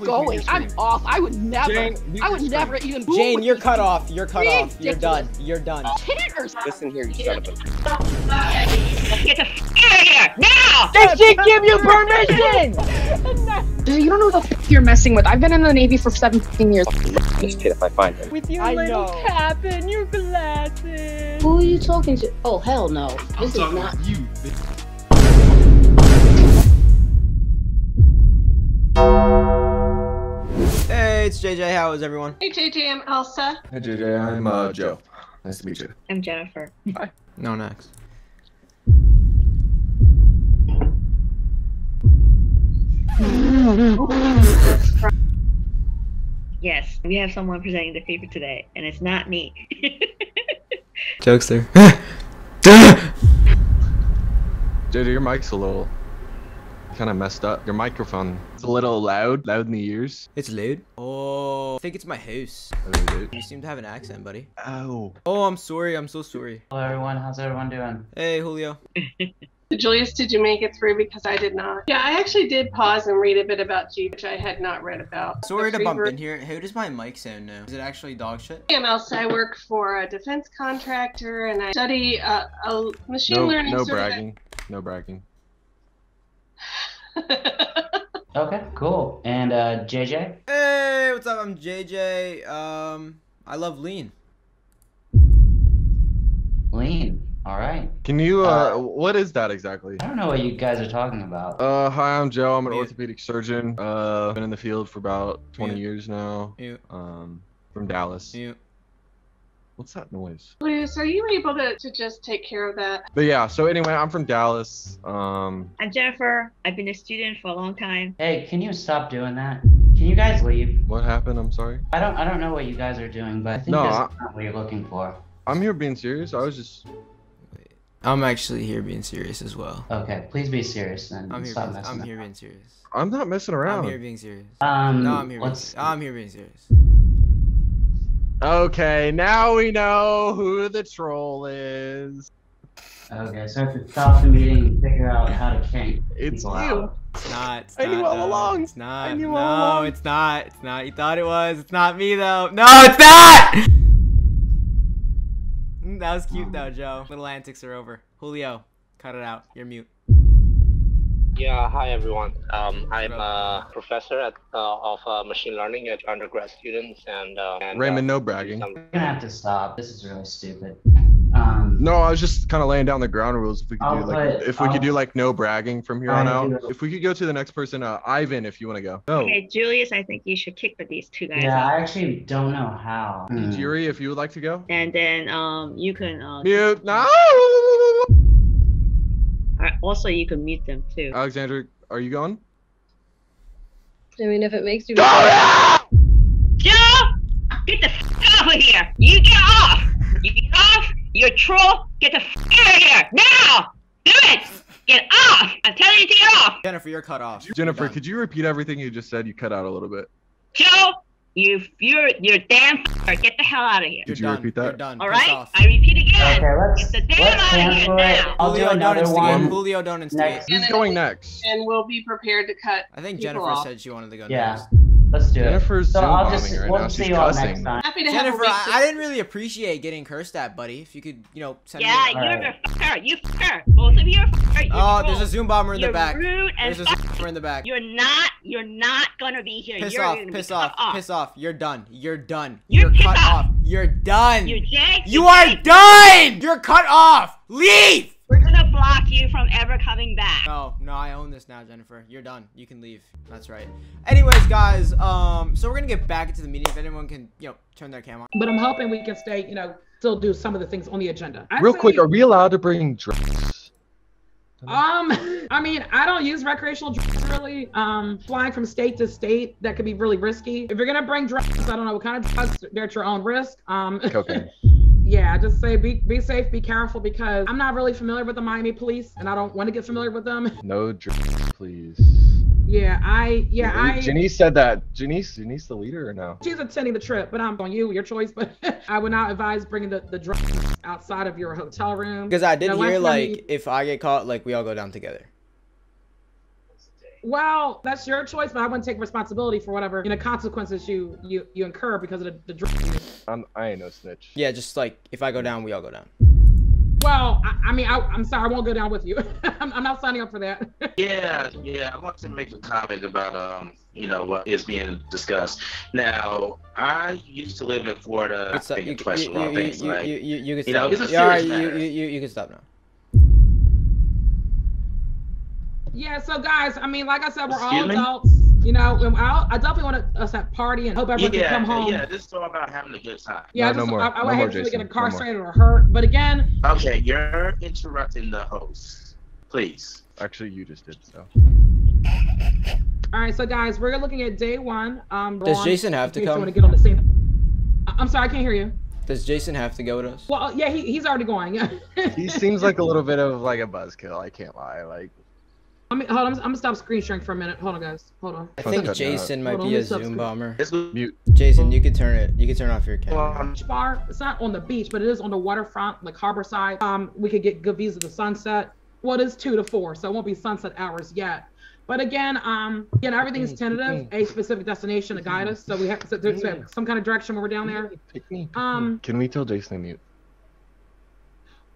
going. I'm off. I would never. Jane, I would never even. Jane, you're cut off. You're cut off. You're done. You're done. Titters. Listen here, you son of a. Get the f out of here now! Did she give you permission? Dude, you don't know who the f you're messing with. I've been in the Navy for 17 years. This kid, if I find him. With your little cap and your glasses. Who are you talking to? Oh hell no. This is not you, bitch. Hey, it's JJ. How is everyone? Hey, JJ. I'm Elsa. Hey, JJ. I'm Joe. Nice to meet you. I'm Jennifer. Hi. No, next. Yes, we have someone presenting the paper today, and it's not me. Jokester. JJ, your mic's a little... kind of messed up. Your microphone, it's a little loud in the ears. It's loud. Oh, I think it's my house. You seem to have an accent, buddy. Ow. Oh, I'm sorry. I'm so sorry. Hello, everyone. How's everyone doing? Hey, Julio. Julius, did you make it through? Because I did not. Yeah, I actually did pause and read a bit about G, which I had not read about. Sorry to bump in here. How does my mic sound now? Is it actually dog shit? I'm Elsa. I work for a defense contractor, and I study a machine learning. No bragging. No bragging. Okay, cool. And JJ? Hey, what's up? I'm JJ. I love lean. Lean. All right. Can you what is that exactly? I don't know what you guys are talking about. Hi, I'm Joe. I'm an orthopedic surgeon. Been in the field for about 20 years now. From Dallas. What's that noise? Luis, are you able to just take care of that? But yeah, so anyway, I'm from Dallas. I'm Jennifer. I've been a student for a long time. Hey, can you stop doing that? Can you guys leave? What happened? I'm sorry. I don't know what you guys are doing, but I think that's not what you're looking for. I'm here being serious. I was just... Wait, I'm actually here being serious as well. Okay, please be serious then. I'm here being serious. I'm not messing around. I'm here being serious. No, I'm here being serious. Okay, now we know who the troll is. Okay, so if you stop the meeting and figure out how to change. It's you. It's not. It's not. I knew all along. It's not. I knew all along. It's not. It's not. You thought it was. It's not me, though. No, it's not! That was cute, though, Joe. Little antics are over. Julio, cut it out. You're mute. Yeah, hi everyone. I'm a professor at, of machine learning at undergrad students and Raymond, no bragging. I'm gonna have to stop. This is really stupid. No, I was just kind of laying down the ground rules. If we could do like, no bragging from here on out. If we could go to the next person, Ivan, if you want to go. No. Okay, Julius, I think you should kick with these two guys. Yeah, I actually don't know how. Yuri, if you would like to go. And then you can mute. No. Also, you can mute them too. Alexander, are you going? I mean, if it makes you. Joe, get the f out of here! You get off! You get off! You're a troll! Get the f out of here now! Do it! Get off! I'm telling you to get off! Jennifer, you're cut off. Jennifer, could you repeat everything you just said? You cut out a little bit. Joe, you're damn f***er. Get the hell out of here. Did you repeat that? You're done. All right, I repeat again. Okay, get the damn out of here now. I'll do another one. Julio, don't instigate. Who's going next? And we'll be prepared to cut. I think Jennifer said she wanted to go next. Yeah. Let's do it. Jennifer's so we'll see you all next time. Jennifer, I didn't really appreciate getting cursed at, buddy. If you could, you know, send me. Yeah, you're a fucker. You fucker. Both of you are fucker. Oh, there's a Zoom bomber in the back. Rude and there's a Zoom bomber in the back. You're not gonna be here. Piss off. Piss off. Piss off. You're done. You're done. You're cut off. You're done. You are done. You're cut off. Leave. We're gonna block you from ever coming back. No, I own this now, Jennifer. You're done. You can leave. That's right. Anyways, guys, so we're gonna get back into the meeting if anyone can, you know, turn their camera on. But I'm hoping we can stay, you know, still do some of the things on the agenda. Real quick, are we allowed to bring drugs? I mean, I don't use recreational drugs really. Flying from state to state, that could be really risky. If you're gonna bring drugs, I don't know what kind of drugs. They're at your own risk. Okay. Yeah, I just say be safe, be careful, because I'm not really familiar with the Miami police, and I don't want to get familiar with them. No drugs, please. Yeah, Janice said that. Janice the leader or no? She's attending the trip, but I'm on you, your choice. But I would not advise bringing the drugs outside of your hotel room. Because I did hear, like, if I get caught, like, we all go down together. Well, that's your choice, but I wouldn't take responsibility for whatever, consequences you incur because of the drug. I ain't no snitch. Yeah, just like, if I go down, we all go down. Well, I'm sorry, I won't go down with you. I'm not signing up for that. Yeah, I want to make a comment about, what is being discussed. Now, I used to live in Florida. You can stop now. Yeah, so guys, like I said, we're all adults. I definitely want us to party and hope everyone can come home. Yeah, this is all about having a good time. Yeah, I would hate to get incarcerated or hurt, but again. Okay, you're interrupting the host. Please. Actually, you just did so. All right, so guys, we're looking at day one. Does Jason have to come? Want to get on the scene. I'm sorry, I can't hear you. Does Jason have to go with us? Well, yeah, he's already going. He seems like a little bit of like a buzzkill. I can't lie, like. Hold on, I'm gonna stop screen sharing for a minute. Hold on, guys. Hold on. I think Jason might be a Zoom bomber. Mute. Jason, you can turn it. You can turn off your camera. Bar. It's not on the beach, but it is on the waterfront, like harborside. We could get good views of the sunset. Well, it is 2 to 4, so it won't be sunset hours yet. But again, everything's tentative. A specific destination to guide us, so we have to set some kind of direction when we're down there. Can we tell Jason to mute?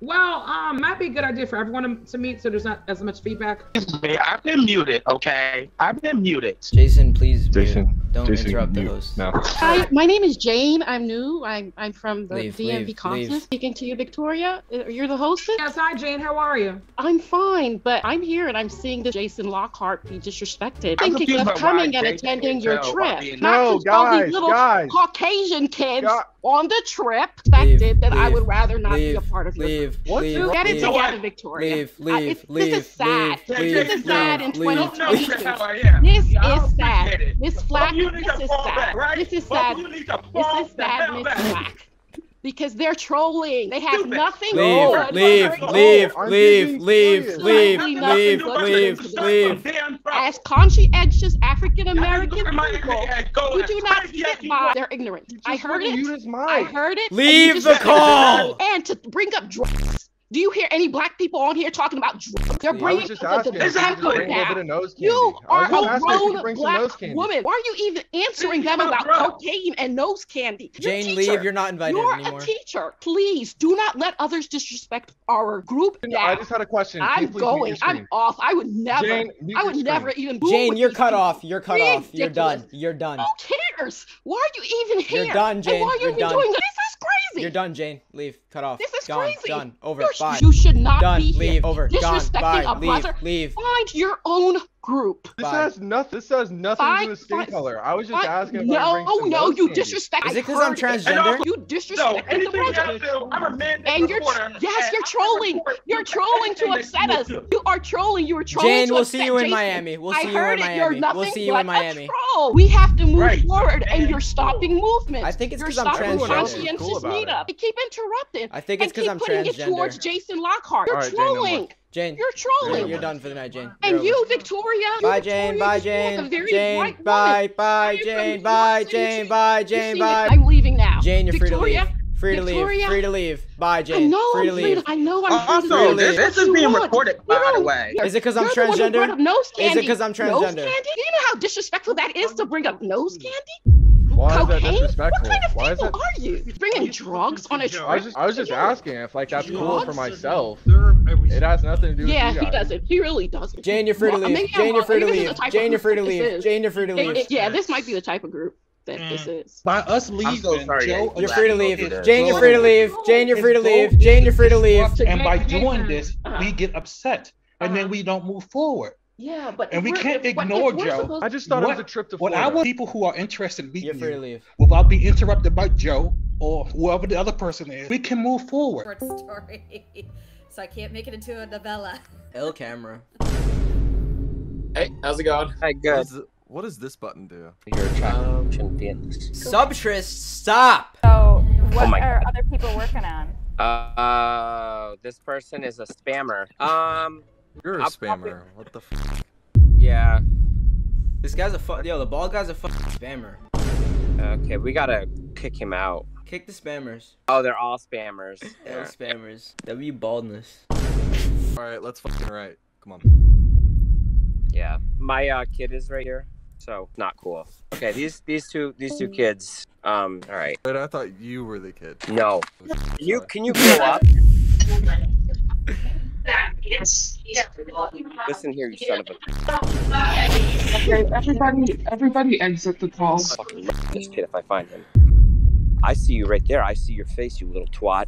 Well, might be a good idea for everyone to meet so there's not as much feedback. I've been muted, okay? I've been muted. Jason, please mute. Don't interrupt the host. No. Hi, my name is Jane. I'm new. I'm from the DMV conference. Speaking to you, Victoria. You're the hostess? Yes, hi, Jane. How are you? I'm fine, but I'm here and I'm seeing the Jason Lockhart be disrespected. I'm thinking of coming and attending your trip. No, guys, little Caucasian kids on the trip expected that I would rather not be a part of your trip. What? Get it together, Victoria. This is sad. This is sad in 2020. This is sad. Miss Flack. This is sad, Miss Black. Because they're trolling. They have nothing. Leave. As conscientious African-American people, you do not sit by. They're ignorant. I heard it. Leave the call. And to bring up drugs. Do you hear any black people on here talking about drugs? They're bringing the You are a grown black woman. Why are you even answering them about cocaine and nose candy? Jane, leave. You're not invited anymore. You're a teacher. Please do not let others disrespect our group. I just had a question. I'm going. I'm off. I would never. Jane, even. Jane, you're cut off. You're cut off. You're done. You're done. Who cares? Why are you even here? You're done, Jane. Why are you even doing this? Crazy. You're done, Jane. Leave. Cut off. This is crazy. Done. Over. Bye. You should not be here. Leave. Over. Disrespecting a brother. Leave. Find your own group. This has nothing. This has nothing to do with skin color. I was just asking. No, you disrespect. Is it because I'm transgender? You disrespect the brother. I'm a man. And you're you're trolling. You're trolling to upset us. You are trolling. You are trolling. Jane, we'll see you in Miami. We'll see you in Miami. We'll see you in Miami. We have to move forward, and you're stopping movement. I think it's because I'm transgender. They keep interrupting. I think it's because I'm transgender. Keep putting it towards Jason Lockhart. You're trolling. Jane, you're trolling. You're done for the night, Jane. And you, Victoria. Bye, Jane. Bye, Jane. Jane. Bye, bye, Jane. Bye, Jane. Bye, Jane. Bye. I'm leaving now. Jane, you're free to leave. Free to leave. Free to leave. Bye, Jane. Free to leave. I know I'm free to leave. Also, this is being recorded, by the way. Is it because I'm transgender? Is it because I'm transgender? Nose candy? Do you know how disrespectful that is to bring up nose candy? Why is that disrespectful? What kind of people are you? Bringing drugs on a trip? I was just asking if like that's cool for myself. It has nothing to do with you guys. Yeah, he doesn't. He really doesn't. Jane, you're free to leave. Jane, you're free to leave. Jane, you're free to leave. Jane, you're free to leave. Yeah, this might be the type of group that this is. By us leaving, you're free to leave. Jane, you're free to leave. Jane, you're free to leave. Jane, you're free to leave. And by doing this, we get upset, and then we don't move forward. Yeah, but and we can't ignore Joe. I just thought it was a trip to Florida. What I want people who are interested in meeting you, without being interrupted by Joe or whoever the other person is, we can move forward. Short story, so I can't make it into a novella. L camera. Hey, how's it going? Hi, guys. What does this button do? You're a child. Subtrist, stop. So, what are other people working on? This person is a spammer. You're a spammer. What the f? Yeah. This guy's a fuck. Yo, the bald guy's a fucking spammer. Okay, we gotta kick him out. Kick the spammers. Oh, they're all spammers. They're all spammers. W baldness. Alright, let's fucking write. Come on. Yeah, my kid is right here, so not cool. Okay, these two kids. All right. But I thought you were the kid. No. Can you grow up? Listen here, you son of a. Okay, everybody exit the call. Fucking this kid, if I find him. I see you right there. I see your face, you little twat.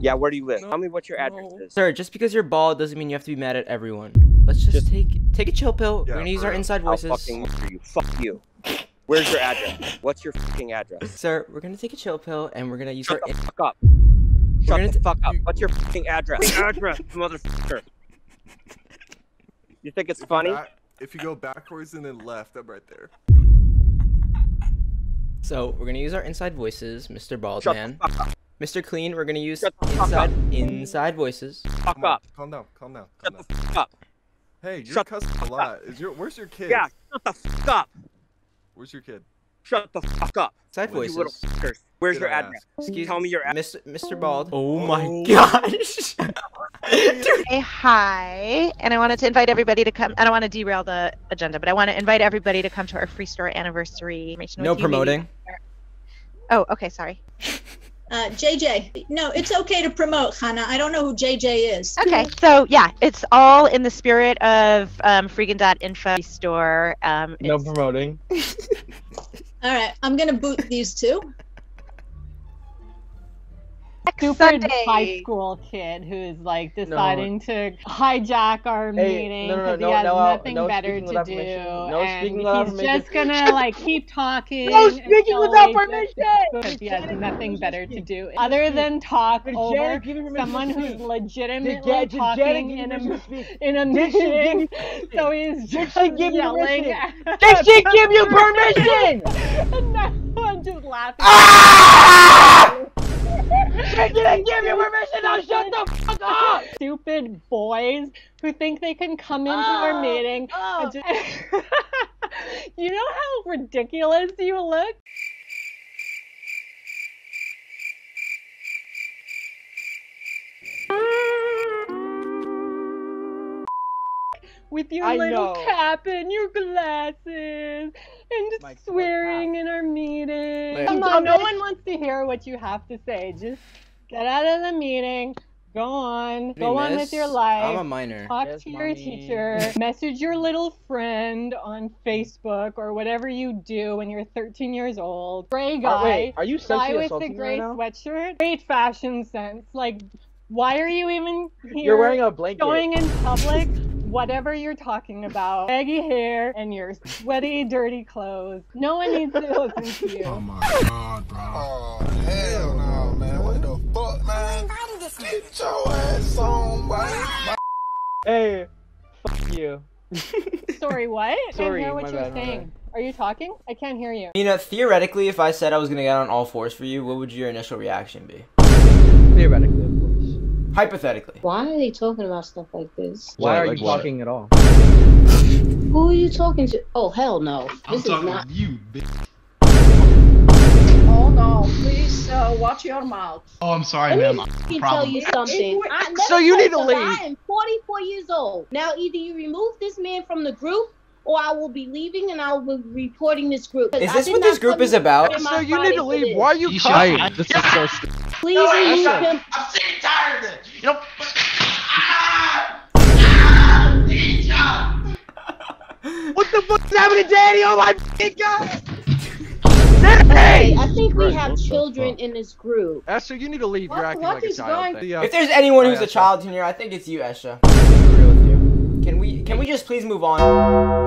Yeah, where do you live? No, tell me what your address is. Sir, just because you're bald doesn't mean you have to be mad at everyone. Let's just take a chill pill. Yeah, we're gonna use our inside voices. I'll fucking murder you. Fuck you. Where's your address? What's your fucking address? Sir, we're gonna take a chill pill and we're gonna use our. Shut the fuck up. Shut the fuck up. What's your fucking address? Address, motherfucker. You think it's funny? If you go backwards and then left, I'm right there. So we're gonna use our inside voices, Mr. Baldman, Mr. Clean. We're gonna use inside voices. Fuck up. Calm down. Calm down. Calm down. Shut the fuck up. Hey, you're cussing a lot. Where's your kid? Yeah. Shut the fuck up. Where's your kid? Shut the fuck up. Inside voices. You little fuckers. Where's your address? Excuse me. Tell me your address. Mr. Bald. Oh my gosh. Hey, hi, and I wanted to invite everybody to come. I don't want to derail the agenda, but I want to invite everybody to come to our free store anniversary. No promoting. Oh, okay, sorry. JJ. No, it's okay to promote, Hannah. I don't know who JJ is. Okay, so yeah, it's all in the spirit of freegan.info store. No promoting. All right, I'm gonna boot these two. Stupid high school kid who's like deciding to hijack our meeting because he has nothing better to do. And he's just gonna like keep talking. No speaking without permission. Because he has nothing better to do other than talk over someone who's legitimately talking in a meeting. So he's just yelling. Did she give you permission? And now I'm just laughing. I didn't give you permission, now shut the fuck up! Stupid boys who think they can come into our meeting and just... You know how ridiculous you look? With your little cap and your glasses, and just swearing in our meeting. Come on, no one wants to hear what you have to say. Just get out of the meeting. Go on. Go on with your life. I'm a minor. Talk to your teacher. Message your little friend on Facebook or whatever you do when you're 13 years old. Gray guy. Wait, are you sexually assaulting right now? Guy with the gray sweatshirt. Great fashion sense. Like, why are you even here? You're wearing a blanket. Going in public. Whatever you're talking about, baggy hair and your sweaty, dirty clothes. No one needs to listen to you. Oh my god, bro. Oh, hell no, man. What the fuck, man? Get your ass on, buddy. Hey, fuck you. Sorry, what? Sorry, I can't hear what you're saying. Are you talking? I can't hear you. You know, theoretically, if I said I was gonna get on all fours for you, what would your initial reaction be? Theoretically. Hypothetically. Why are they talking about stuff like this? Why are you talking at all? Who are you talking to? Oh, hell no. I'm talking to you, bitch. Oh, no. Please, watch your mouth. Oh, I'm sorry, ma'am. Let me tell you something. So you need to leave. I am 44 years old. Now, either you remove this man from the group, or I will be leaving and I will be reporting this group. Is this what this group is about? So you need to leave. Why are you crying? This is so stupid. Please remove him. I'm sick and tired of it. You know. What the fuck is happening, Daddy? Oh my God! Hey, I think we have children in this group. Esha, you need to leave. You're acting like a child. If there's anyone who's a child in here, I think it's you, Esha. Can we just please move on?